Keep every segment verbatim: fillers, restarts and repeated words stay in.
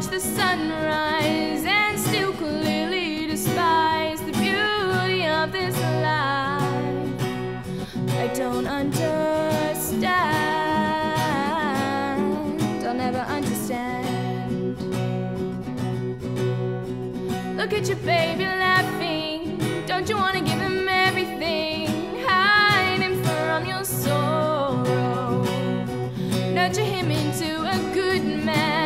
watch the sunrise and still clearly despise the beauty of this life. I don't understand. I'll never understand. Look at your baby laughing. Don't you want to give him everything? Hide him from your sorrow. Nurture him into a good man.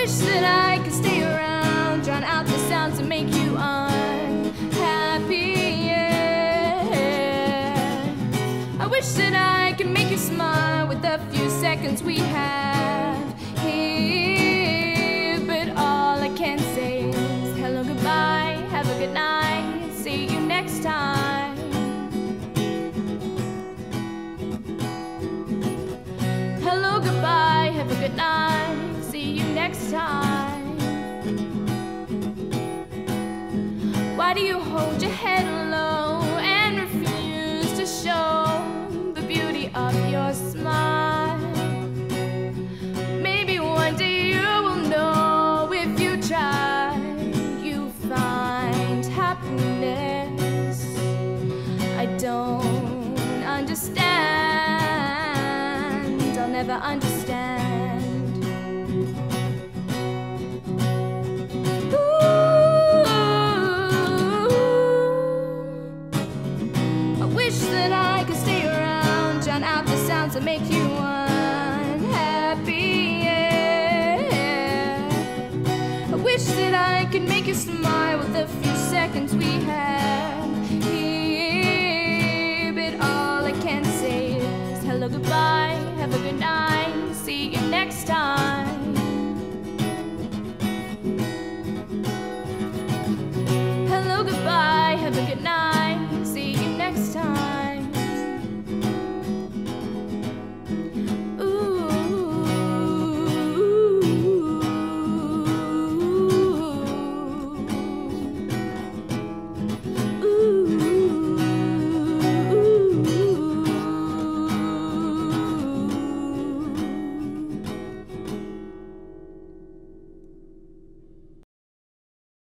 Wish that I could stay around, drown out the sounds that make you unhappy, yeah. I wish that I could make you smile with the few seconds we have here. But all I can say is hello, goodbye, have a good night, see you next time. Hello, goodbye, have a good night, next time. Why do you hold your head low and refuse to show the beauty of your smile? Maybe one day you will know. If you try, you find happiness. I don't understand. I'll never understand.